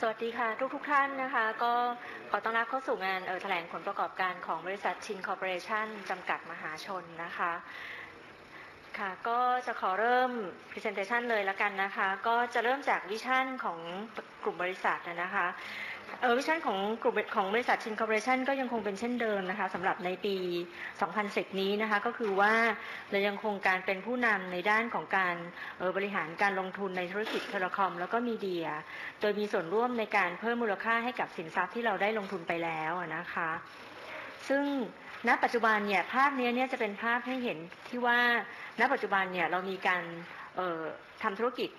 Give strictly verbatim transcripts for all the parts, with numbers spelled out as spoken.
สวัสดีค่ะทุกทุกท่านนะคะก็ขอต้อนรับเข้าสู่งานแถลงผลประกอบการของบริษัทชินคอร์ปอเรชั่นจำกัดมหาชนนะคะค่ะก็จะขอเริ่ม Presentation เลยละกันนะคะก็จะเริ่มจากวิชั่นของกลุ่มบริษัทนะคะเออวิชั่นของกลุ่มของบริษัทชินคอร์ปอเรชั่นก็ยังคงเป็นเช่นเดิมนะคะสำหรับในปีสองพันสิบนี้นะคะก็คือว่าเรายังคงการเป็นผู้นำในด้านของการเออบริหารการลงทุนในธุรกิจโทรคอมแล้วก็มีเดียโดยมีส่วนร่วมในการเพิ่มมูลค่าให้กับสินทรัพย์ที่เราได้ลงทุนไปแล้วนะคะซึ่งณปัจจุบันเนี่ยภาพนี้เนี่ยจะเป็นภาพให้เห็นที่ว่าณปัจจุบันเนี่ยเรามีการเอ่อทำธุรกิจ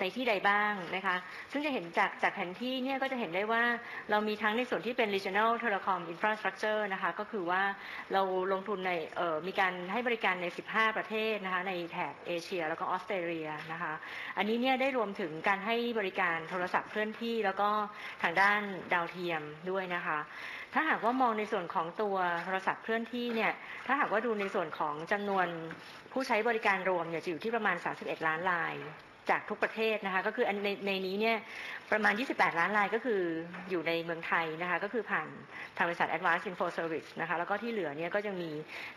ในที่ใดบ้างนะคะซึ่งจะเห็นจากจากแผนที่เนี่ยก็จะเห็นได้ว่าเรามีทั้งในส่วนที่เป็น regional telecom infrastructure นะคะก็คือว่าเราลงทุนในเอ่อมีการให้บริการในสิบห้าประเทศนะคะในแถบเอเชียแล้วก็ออสเตรเลียนะคะอันนี้เนี่ยได้รวมถึงการให้บริการโทรศัพท์เคลื่อนที่แล้วก็ทางด้านดาวเทียมด้วยนะคะถ้าหากว่ามองในส่วนของตัวโทรศัพท์เคลื่อนที่เนี่ยถ้าหากว่าดูในส่วนของจำนวนผู้ใช้บริการรวมเนี่ยจะอยู่ที่ประมาณสามสิบเอ็ดล้านรายจากทุกประเทศนะคะก็คือในในนี้เนี่ยประมาณยี่สิบแปดล้านรายก็คืออยู่ในเมืองไทยนะคะก็คือผ่านทางบริษัท Advanced Info Service นะคะแล้วก็ที่เหลือเนี่ยก็ยังมี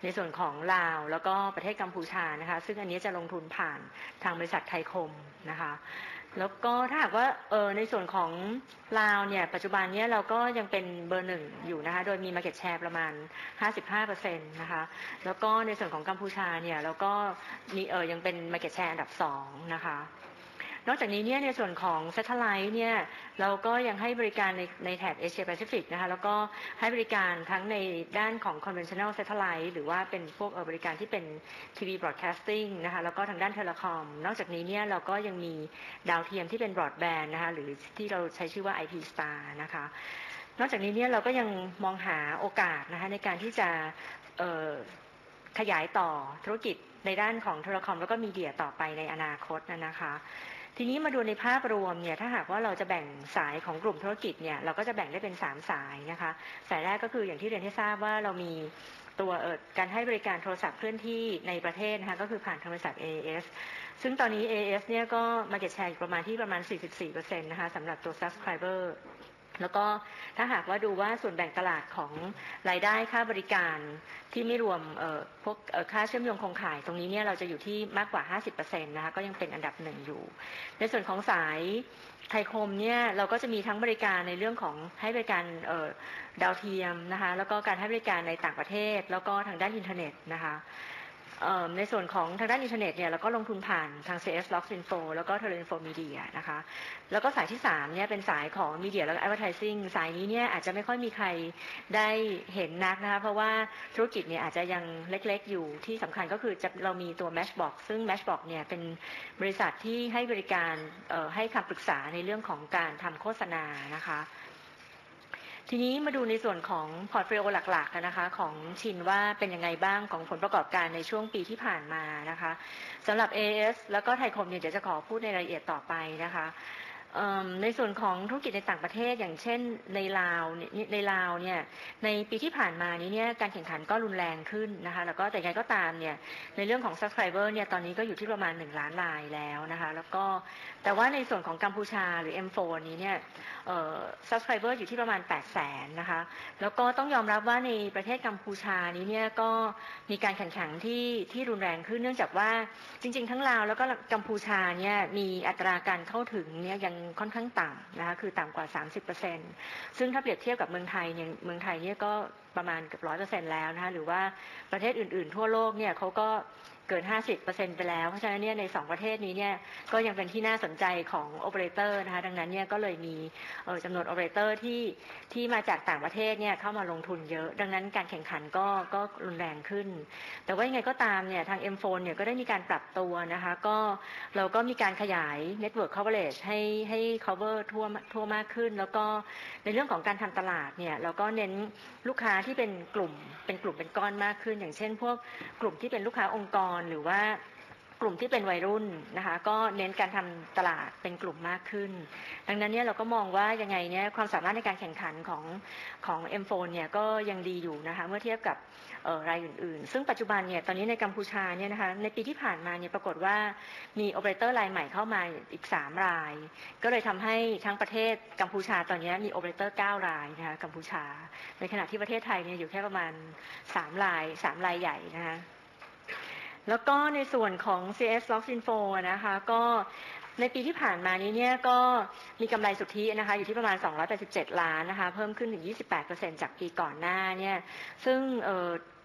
ในส่วนของลาวแล้วก็ประเทศกัมพูชานะคะซึ่งอันนี้จะลงทุนผ่านทางบริษัทไทยคมนะคะแล้วก็ถ้าหากว่าเออในส่วนของลาวเนี่ยปัจจุบันเนี่ยเราก็ยังเป็นเบอร์หนึ่งอยู่นะคะโดยมี market share ประมาณ ห้าสิบห้าเปอร์เซ็นต์ นะคะแล้วก็ในส่วนของกัมพูชาเนี่ยเราก็มีเออยังเป็น market share อันดับสองนะคะนอกจากนี้เนี่ยในส่วนของ Satellite เนี่ยเราก็ยังให้บริการในในแถบเอเชียแปซิฟิกนะคะแล้วก็ให้บริการทั้งในด้านของ Conventional Satellite หรือว่าเป็นพวกบริการที่เป็น ที วี Broadcasting นะคะแล้วก็ทางด้าน Telecom นอกจากนี้เนี่ยเราก็ยังมีดาวเทียมที่เป็น Broadband นะคะหรือที่เราใช้ชื่อว่า ไอ พี Star นะคะนอกจากนี้เนี่ยเราก็ยังมองหาโอกาสนะคะในการที่จะขยายต่อธุรกิจในด้านของ Telecom แล้วก็มีเดียต่อไปในอนาคตนะคะทีนี้มาดูในภาพรวมเนี่ยถ้าหากว่าเราจะแบ่งสายของกลุ่มธุรกิจเนี่ยเราก็จะแบ่งได้เป็นสามสายนะคะสายแรกก็คืออย่างที่เรียนให้ทราบว่าเรามีตัวการให้บริการโทรศัพท์เคลื่อนที่ในประเทศนะคะก็คือผ่านทางบริษัท เอ เอส ซึ่งตอนนี้ เอ เอส เนี่ยก็ market share อยู่ประมาณที่ประมาณ สี่สิบสี่เปอร์เซ็นต์ นะคะสำหรับตัว subscriber แล้วก็ถ้าหากว่าดูว่าส่วนแบ่งตลาดของรายได้ค่าบริการที่ไม่รวมพวกค่าเชื่อมโยงโครงข่ายตรงนี้เนี่ยเราจะอยู่ที่มากกว่า ห้าสิบเปอร์เซ็นต์ นะคะก็ยังเป็นอันดับหนึ่งอยู่ในส่วนของสายไทยคมเนี่ยเราก็จะมีทั้งบริการในเรื่องของให้บริการดาวเทียมนะคะแล้วก็การให้บริการในต่างประเทศแล้วก็ทางด้านอินเทอร์เน็ตนะคะในส่วนของทางด้านอินเทอร์เน็ตเนี่ยเราก็ลงทุนผ่านทาง ซี เอส Loxinfo แล้วก็ Teleinfo Media นะคะแล้วก็สายที่สามเนี่ยเป็นสายของ Media แล้วก็ Advertising สายนี้เนี่ยอาจจะไม่ค่อยมีใครได้เห็นนักนะคะเพราะว่าธุรกิจเนี่ยอาจจะยังเล็กๆอยู่ที่สำคัญก็คือเรามีตัว Matchbox ซึ่ง Matchbox เนี่ยเป็นบริษัทที่ให้บริการให้คำปรึกษาในเรื่องของการทำโฆษณานะคะทีนี้มาดูในส่วนของพอร์ตโฟลิโอหลักๆนะคะของชินว่าเป็นยังไงบ้างของผลประกอบการในช่วงปีที่ผ่านมานะคะสำหรับ เอ เอส แล้วก็ไทยคมเนี่ยเดี๋ยวจะขอพูดในรายละเอียดต่อไปนะคะในส่วนของธุรกิจในต่างประเทศอย่างเช่นในลาวในลาวเนี่ยในปีที่ผ่านมานี้เนี่ยการแข่งขันก็รุนแรงขึ้นนะคะแล้วก็แต่ยังไงก็ตามเนี่ยในเรื่องของ subscriber เนี่ยตอนนี้ก็อยู่ที่ประมาณหนึ่งล้านรายแล้วนะคะแล้วก็แต่ว่าในส่วนของกัมพูชาหรือ เอ็ม โฟร์ นี้เนี่ย subscriber อยู่ที่ประมาณแปดแสนนะคะแล้วก็ต้องยอมรับว่าในประเทศกัมพูชานี้เนี่ยก็มีการแข่งขันที่ที่รุนแรงขึ้นเนื่องจากว่าจริงๆทั้งลาวแล้วก็กัมพูชาเนี่ยมีอัตราการเข้าถึงเนี่ยยังค่อนข้างต่ำนะคะคือต่ำกว่า สามสิบเปอร์เซ็นต์ ซึ่งถ้าเปรียบเทียบกับเมืองไทยเนี่ยเมืองไทยเนี่ยก็ประมาณเกือบ ร้อยเปอร์เซ็นต์ แล้วนะคะหรือว่าประเทศอื่นๆทั่วโลกเนี่ยเขาก็เกิน ห้าสิบเปอร์เซ็นต์ ไปแล้วเพราะฉะนั้นเนี่ยในสองประเทศนี้เนี่ยก็ยังเป็นที่น่าสนใจของโอเปอเรเตอร์นะคะดังนั้นเนี่ยก็เลยมีจำนวนโอเปอเรเตอร์ที่ที่มาจากต่างประเทศเนี่ยเข้ามาลงทุนเยอะดังนั้นการแข่งขันก็ก็รุนแรงขึ้นแต่ว่ายังไงก็ตามเนี่ยทาง เอ็ม โฟร์ เนี่ยก็ได้มีการปรับตัวนะคะก็เราก็มีการขยาย Network Coverage ให้ให้ cover ทั่วทั่วมากขึ้นแล้วก็ในเรื่องของการทำตลาดเนี่ยเราก็เน้นลูกค้าที่เป็นกลุ่มเป็นกลุ่มเป็นก้อนมากขึ้นอย่างเช่นพวกกลุ่มที่เป็นลูกค้าองค์กรหรือว่า กลุ่มที่เป็นวัยรุ่นนะคะก็เน้นการทำตลาดเป็นกลุ่มมากขึ้นดังนั้นเนี่ยเราก็มองว่ายังไงเนี่ยความสามารถในการแข่งขันของของ เอ็ม โฟน เนี่ยก็ยังดีอยู่นะคะเมื่อเทียบกับรายอื่นๆซึ่งปัจจุบันเนี่ยตอนนี้ในกัมพูชาเนี่ยนะคะในปีที่ผ่านมาเนี่ยปรากฏว่ามีโอเปอเรเตอร์รายใหม่เข้ามาอีกสามรายก็เลยทำให้ทั้งประเทศกัมพูชาตอนนี้มีโอเปอเรเตอร์เก้ารายนะคะกัมพูชาในขณะที่ประเทศไทยเนี่ยอยู่แค่ประมาณสามรายสามรายใหญ่นะคะแล้วก็ในส่วนของ ซี เอส Loxinfo นะคะก็ในปีที่ผ่านมานี้เนี่ยก็มีกำไรสุทธินะคะอยู่ที่ประมาณสองร้อยแปดสิบเจ็ดล้านนะคะเพิ่มขึ้นถึง ยี่สิบแปดเปอร์เซ็นต์ จากปีก่อนหน้าเนี่ยซึ่ง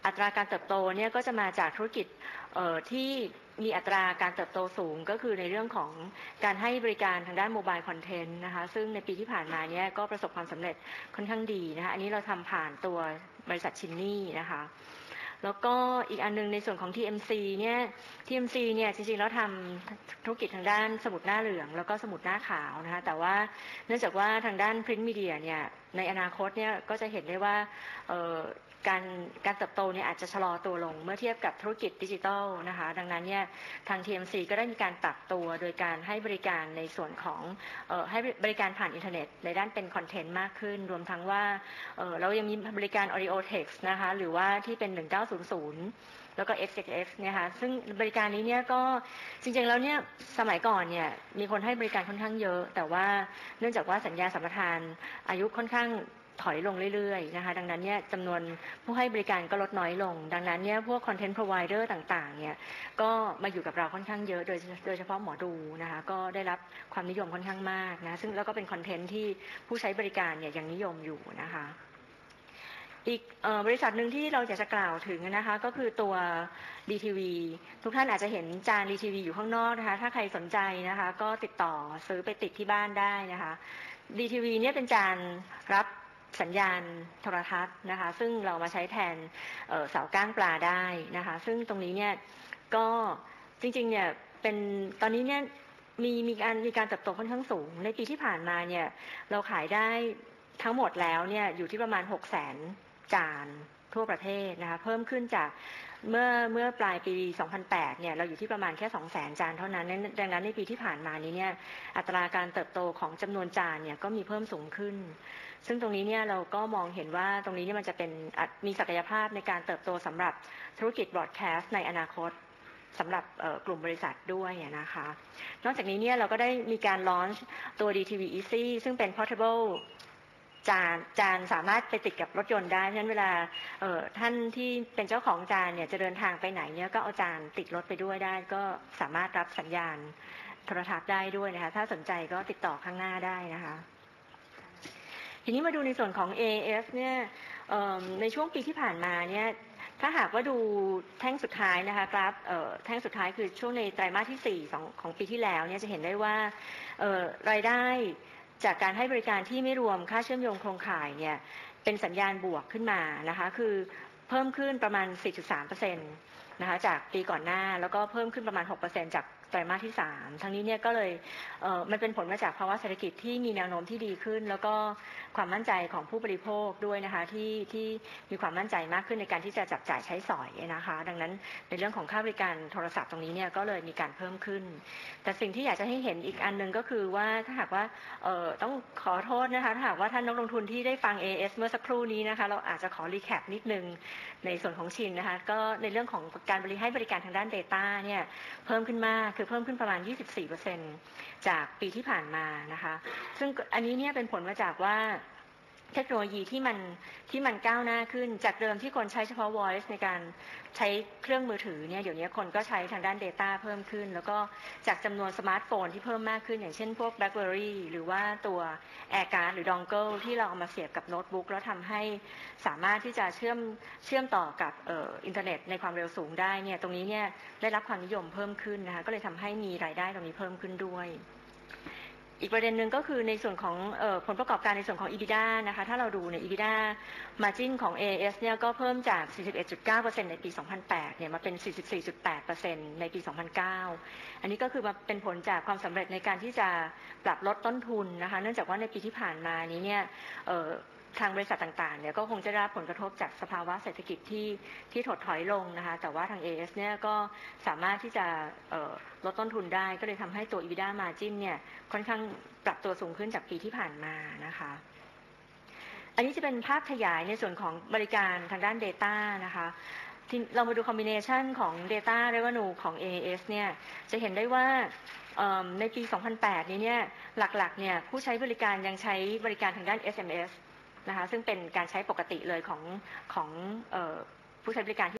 อัตราการเติบโตเนี่ยก็จะมาจากธุรกิจที่มีอัตราการเติบโตสูงก็คือในเรื่องของการให้บริการทางด้านโมบายคอนเทนต์นะคะซึ่งในปีที่ผ่านมาเนี่ยก็ประสบความสำเร็จค่อนข้างดีนะคะอันนี้เราทำผ่านตัวบริษัทชินนี่นะคะแล้วก็อีกอันนึงในส่วนของ ที เอ็ม ซี เนี่ย ที เอ็ม ซี เนี่ยจริงๆแล้วทำธุรกิจทางด้านสมุดหน้าเหลืองแล้วก็สมุดหน้าขาวนะคะแต่ว่าเนื่องจากว่าทางด้านพรินท์มีเดียเนี่ยในอนาคตเนี่ยก็จะเห็นได้ว่าการการเติบโตเนี่ยอาจจะชะลอตัวลงเมื่อเทียบกับธุรกิจดิจิทัลนะคะดังนั้นเนี่ยทาง ที เอ็ม ซี ก็ได้มีการปรับตัวโดยการให้บริการในส่วนของให้บริการผ่านอินเทอร์เน็ตในด้านเป็นคอนเทนต์มากขึ้นรวมทั้งว่าเรายังมีบริการ Audio Text นะคะหรือว่าที่เป็นหนึ่งเก้าศูนย์ศูนย์แล้วก็ เอ็กซ์ เอ็กซ์ เนี่ยค่ะซึ่งบริการนี้เนี่ยก็จริงๆแล้วเนี่ยสมัยก่อนเนี่ยมีคนให้บริการค่อนข้างเยอะแต่ว่าเนื่องจากว่าสัญญาสัมปทานอายุค่อนข้างถอยลงเรื่อยๆนะคะดังนั้นเนี่ยจำนวนผู้ให้บริการก็ลดน้อยลงดังนั้นเนี่ยพวกคอนเทนต์พร็อไวเดอร์ต่างๆเนี่ยก็มาอยู่กับเราค่อนข้างเยอะโดยโดยเฉพาะหมอดูนะคะก็ได้รับความนิยมค่อนข้างมากนะซึ่งแล้วก็เป็นคอนเทนต์ที่ผู้ใช้บริการเนี่ยยังนิยมอยู่นะคะอีกบริษัทหนึ่งที่เราอยากจะกล่าวถึงนะคะก็คือตัว ดี ที วี ทุกท่านอาจจะเห็นจาน ดี ที วี อยู่ข้างนอกนะคะถ้าใครสนใจนะคะก็ติดต่อซื้อไปติดที่บ้านได้นะคะ ดี ที วี เนี่ยเป็นจานรับสัญญาณโทรทัศน์นะคะซึ่งเรามาใช้แทนเสาก้างปลาได้นะคะซึ่งตรงนี้เนี่ยก็จริงๆเนี่ยเป็นตอนนี้เนี่ยมีมีการมีการเติบโตค่อนข้างสูงในปีที่ผ่านมาเนี่ยเราขายได้ทั้งหมดแล้วเนี่ยอยู่ที่ประมาณหกแสนจานทั่วประเทศนะคะเพิ่มขึ้นจากเมื่อเมื่อปลายปีสองพันแปดเนี่ยเราอยู่ที่ประมาณแค่ สองแสน จานเท่านั้นดังนั้นในปีที่ผ่านมานี้เนี่ยอัตราการเติบโตของจำนวนจานเนี่ยก็มีเพิ่มสูงขึ้นซึ่งตรงนี้เนี่ยเราก็มองเห็นว่าตรงนี้เนี่ยมันจะเป็นมีศักยภาพในการเติบโตสำหรับธุรกิจบรอดแคสต์ในอนาคตสำหรับกลุ่มบริษัทด้วยนะคะนอกจากนี้เนี่ยเราก็ได้มีการลอนช์ตัว ดี ที วี Easy ซึ่งเป็น Portableจานจานสามารถไปติดกับรถยนต์ได้เพราะฉะนั้นเวลาท่านที่เป็นเจ้าของจานเนี่ยจะเดินทางไปไหนเนี่ยก็เอาจานติดรถไปด้วยได้ก็สามารถรับสัญญาณโทรทัศน์ได้ด้วยนะคะถ้าสนใจก็ติดต่อข้างหน้าได้นะคะทีนี้มาดูในส่วนของ เอ เอฟ เนี่ยในช่วงปีที่ผ่านมาเนี่ยถ้าหากว่าดูแท่งสุดท้ายนะคะกราฟแท่งสุดท้ายคือช่วงในไตรมาสที่สี่ของของปีที่แล้วเนี่ยจะเห็นได้ว่ารายได้จากการให้บริการที่ไม่รวมค่าเชื่อมโยงโครงข่ายเนี่ยเป็นสัญญาณบวกขึ้นมานะคะคือเพิ่มขึ้นประมาณ สี่จุดสามเปอร์เซ็นต์ นะคะจากปีก่อนหน้าแล้วก็เพิ่มขึ้นประมาณ หกเปอร์เซ็นต์ จากไตรมาสที่สามทั้งนี้เนี่ยก็เลยเอ่อมันเป็นผลมาจากภาวะเศรษฐกิจที่มีแนวโน้มที่ดีขึ้นแล้วก็ความมั่นใจของผู้บริโภคด้วยนะคะที่ที่มีความมั่นใจมากขึ้นในการที่จะจับจ่ายใช้สอยนะคะดังนั้นในเรื่องของค่าบริการโทรศัพท์ตรงนี้เนี่ยก็เลยมีการเพิ่มขึ้นแต่สิ่งที่อยากจะให้เห็นอีกอันนึงก็คือว่าถ้าหากว่าเอ่อต้องขอโทษนะคะถ้าหากว่าท่านนักลงทุนที่ได้ฟัง เอ เอส เมื่อสักครู่นี้นะคะเราอาจจะขอรีแคปนิดนึงในส่วนของชินนะคะก็ในเรื่องของการบริให้บริการทางด้าน Data เนี่ยเพิ่มขึ้นมากคือเพิ่มขึ้นประมาณ ยี่สิบสี่เปอร์เซ็นต์ จากปีที่ผ่านมานะคะซึ่งอันนี้เนี่ยเป็นผลมาจากว่าเทคโนโลยีที่มันที่มันก้าวหน้าขึ้นจากเดิมที่คนใช้เฉพาะ voice ในการใช้เครื่องมือถือเนี่ยเดี๋ยวนี้คนก็ใช้ทางด้าน Data เพิ่มขึ้นแล้วก็จากจำนวนสมาร์ทโฟนที่เพิ่มมากขึ้นอย่างเช่นพวก BlackBerry หรือว่าตัว AirCard หรือ Dongle ที่เราเอามาเสียบกับโน้ตบุ๊กแล้วทำให้สามารถที่จะเชื่อมเชื่อมต่อกับเอ่ออินเทอร์เน็ตในความเร็วสูงได้เนี่ยตรงนี้เนี่ยได้รับความนิยมเพิ่มขึ้นนะคะก็เลยทำให้มีรายได้ตรงนี้เพิ่มขึ้นด้วยอีกประเด็นหนึ่งก็คือในส่วนของเอ่อผลประกอบการในส่วนของ อี บี ไอ ดี เอ นะคะถ้าเราดูใน อี บี ไอ ดี เอ Margin ของ เอ เอส เนี่ยก็เพิ่มจาก สี่สิบเอ็ดจุดเก้าเปอร์เซ็นต์ ในปี สองพันแปด เนี่ยมาเป็น สี่สิบสี่จุดแปดเปอร์เซ็นต์ ในปี สองพันเก้า อันนี้ก็คือมาเป็นผลจากความสำเร็จในการที่จะปรับลดต้นทุนนะคะเนื่องจากว่าในปีที่ผ่านมานี้เนี่ย ทางบริษัทต่างๆเนี่ยก็คงจะได้รับผลกระทบจากสภาวะเศรษฐกิจที่ที่ถดถอยลงนะคะแต่ว่าทาง เอ เอส เนี่ยก็สามารถที่จะลดต้นทุนได้ก็เลยทำให้ตัว อี บี ไอ ดี เอ Margin เนี่ยค่อนข้างปรับตัวสูงขึ้นจากปีที่ผ่านมานะคะอันนี้จะเป็นภาพขยายในส่วนของบริการทางด้าน Data นะคะเรามาดูคอมบิเนชันของ Data Revenue ของ เอ เอส เนี่ยจะเห็นได้ว่าในปี สองพันแปด นี้เนี่ยหลักๆเนี่ยผู้ใช้บริการยังใช้บริการทางด้าน เอส เอ็ม เอส นะคะซึ่งเป็นการใช้ปกติเลยของของผู้ใช้บริการ